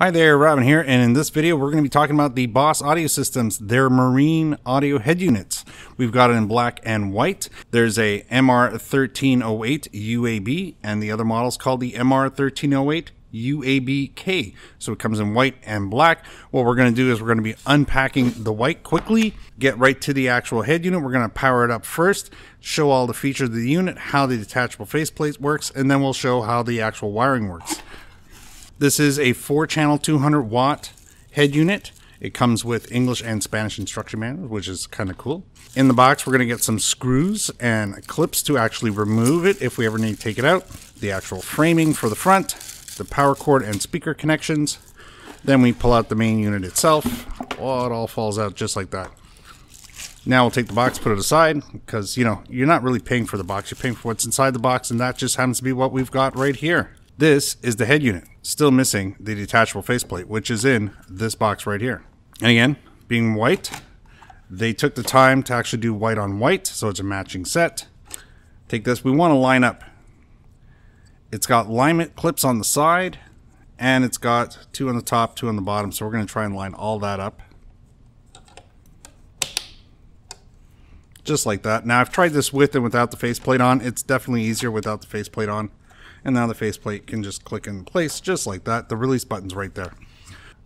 Hi there, Robin here, and in this video we're going to be talking about the Boss Audio Systems, their marine audio head units. We've got it in black and white. There's a MR1308 UAB, and the other model's called the MR1308 UABK. So it comes in white and black. What we're going to do is we're going to be unpacking the white quickly, get right to the actual head unit. We're going to power it up first, show all the features of the unit, how the detachable faceplate works, and then we'll show how the actual wiring works. This is a 4-channel 200-watt head unit. It comes with English and Spanish instruction manuals, which is kind of cool. In the box, we're going to get some screws and clips to actually remove it if we ever need to take it out. The actual framing for the front, the power cord and speaker connections. Then we pull out the main unit itself. Oh, it all falls out just like that. Now we'll take the box, put it aside, because, you know, you're not really paying for the box. You're paying for what's inside the box, and that just happens to be what we've got right here. This is the head unit, still missing the detachable faceplate, which is in this box right here. And again, being white, they took the time to actually do white on white, so it's a matching set. Take this, we want to line up. It's got alignment clips on the side, and it's got two on the top, two on the bottom, so we're going to try and line all that up. Just like that. Now, I've tried this with and without the faceplate on. It's definitely easier without the faceplate on. And now the faceplate can just click in place just like that. The release button's right there.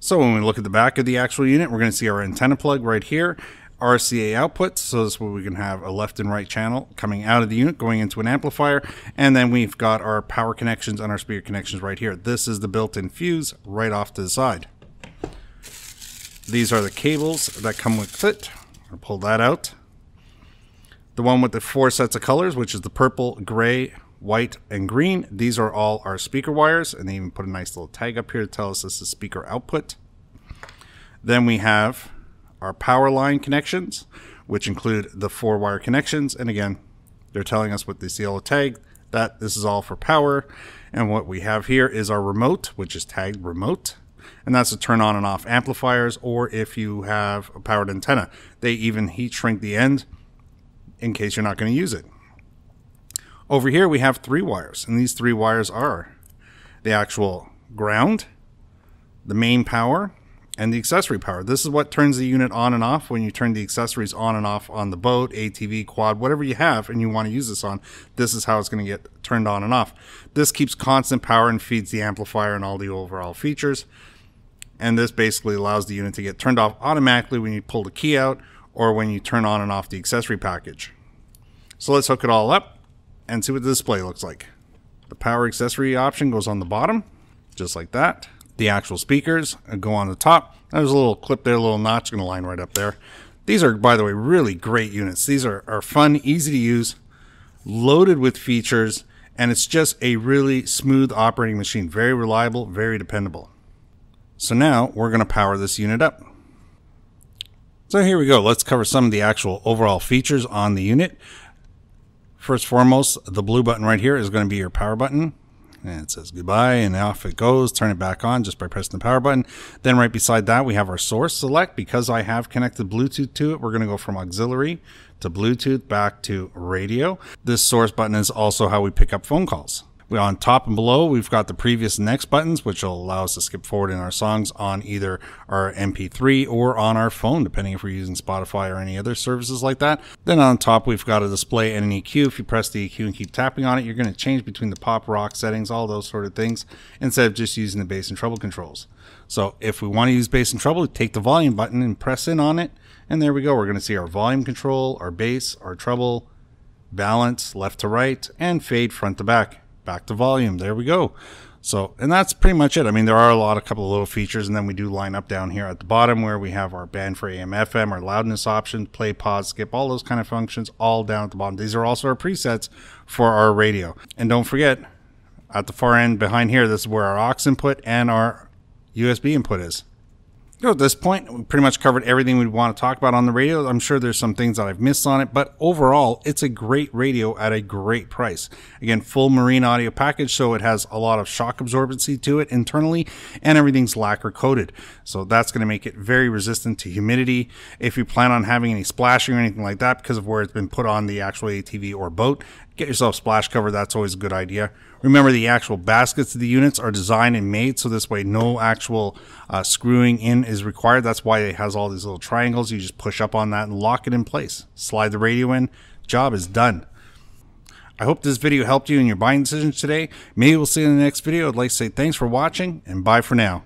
So when we look at the back of the actual unit, we're going to see our antenna plug right here, RCA outputs. So this way we can have a left and right channel coming out of the unit, going into an amplifier. And then we've got our power connections and our speaker connections right here. This is the built-in fuse right off to the side. These are the cables that come with it. I'll pull that out. The one with the 4 sets of colors, which is the purple, gray, white, and green. These are all our speaker wires, and they even put a nice little tag up here to tell us this is speaker output. Then we have our power line connections, which include the 4-wire connections, and again, they're telling us with this yellow tag that this is all for power. And what we have here is our remote, which is tagged remote, and that's to turn on and off amplifiers, or if you have a powered antenna. They even heat shrink the end in case you're not going to use it. Over here we have 3 wires, and these 3 wires are the actual ground, the main power, and the accessory power. This is what turns the unit on and off when you turn the accessories on and off on the boat, ATV, quad, whatever you have and you want to use this on. This is how it's going to get turned on and off. This keeps constant power and feeds the amplifier and all the overall features. And this basically allows the unit to get turned off automatically when you pull the key out or when you turn on and off the accessory package. So let's hook it all up and see what the display looks like. The power accessory option goes on the bottom, just like that. The actual speakers go on the top. There's a little clip there, a little notch, gonna line right up there. These are, by the way, really great units. These are fun, easy to use, loaded with features, and it's just a really smooth operating machine. Very reliable, very dependable. So now we're gonna power this unit up. So here we go. Let's cover some of the actual overall features on the unit. First foremost, the blue button right here is going to be your power button. And it says goodbye, and off it goes. Turn it back on just by pressing the power button. Then right beside that, we have our source select. Because I have connected Bluetooth to it, we're going to go from auxiliary to Bluetooth back to radio. This source button is also how we pick up phone calls. On top and below, we've got the previous and next buttons, which will allow us to skip forward in our songs on either our MP3 or on our phone, depending if we're using Spotify or any other services like that. Then on top, we've got a display and an EQ. If you press the EQ and keep tapping on it, you're going to change between the pop, rock settings, all those sort of things, instead of just using the bass and treble controls. So if we want to use bass and treble, take the volume button and press in on it. And there we go. We're going to see our volume control, our bass, our treble, balance, left to right, and fade front to back. Back to volume. There we go. So, and that's pretty much it. I mean, there are a couple of little features, and then we do line up down here at the bottom where we have our band for AM, FM, our loudness options, play, pause, skip, all those kind of functions, all down at the bottom. These are also our presets for our radio. And don't forget, at the far end behind here, this is where our aux input and our USB input is. So at this point, we pretty much covered everything we'd want to talk about on the radio. I'm sure there's some things that I've missed on it, but overall, it's a great radio at a great price. Again, full marine audio package, so it has a lot of shock absorbency to it internally, and everything's lacquer coated. So that's going to make it very resistant to humidity. If you plan on having any splashing or anything like that because of where it's been put on the actual ATV or boat, get yourself splash cover. That's always a good idea. Remember, the actual baskets of the units are designed and made, so this way no actual screwing in is required. That's why it has all these little triangles. You just push up on that and lock it in place. Slide the radio in. Job is done. I hope this video helped you in your buying decisions today. Maybe we'll see you in the next video. I'd like to say thanks for watching and bye for now.